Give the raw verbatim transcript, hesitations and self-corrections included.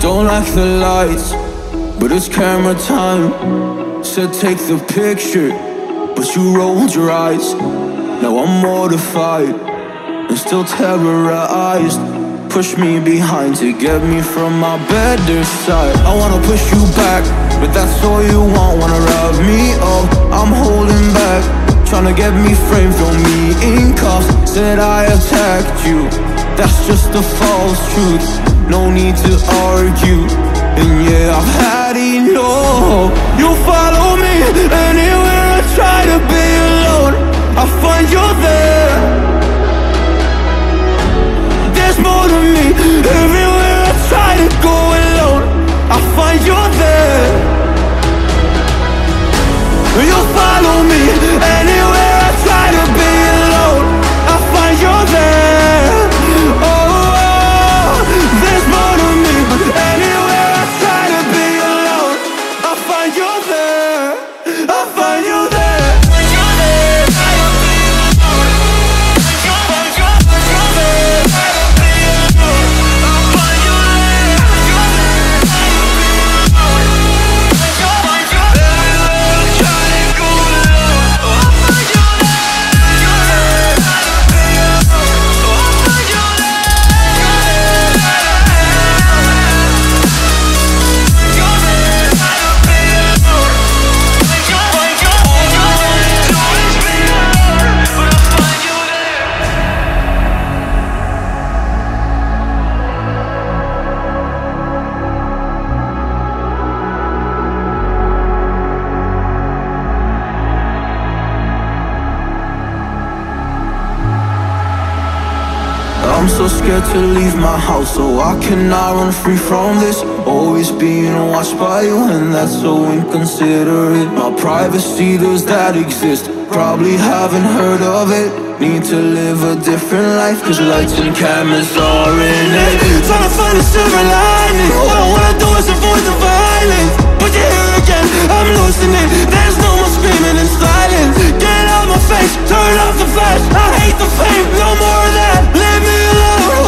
don't like the lights, but it's camera time. Said take the picture, but you rolled your eyes. Now I'm mortified and still terrorized. Push me behind to get me from my better side. I wanna push you back, but that's all you want. Wanna rub me up, I'm holding back. Tryna get me framed, throw me in cuffs. Said I attacked you, that's just a false truth. No need to argue, and yeah, I've had enough. You follow me anywhere I try to be alone, I find you're there. There's more to me everywhere I try to go alone, I find you're there. You follow me anywhere I try to be alone, I find you're there. Oh, there's more to me, but anywhere I try to be alone, I find you're there. I find you there. I'm so scared to leave my house, so I cannot run free from this. Always being watched by you, and that's so inconsiderate. My privacy, those that exist, probably haven't heard of it. Need to live a different life, cause lights and cameras are in it. Trying to find a silver lining. All I wanna do is avoid the violence, but you're here again, I'm losing it. There's no more screaming in silence. Get out my face, turn off the flash. I hate the fame, no more of that. Leave me alone.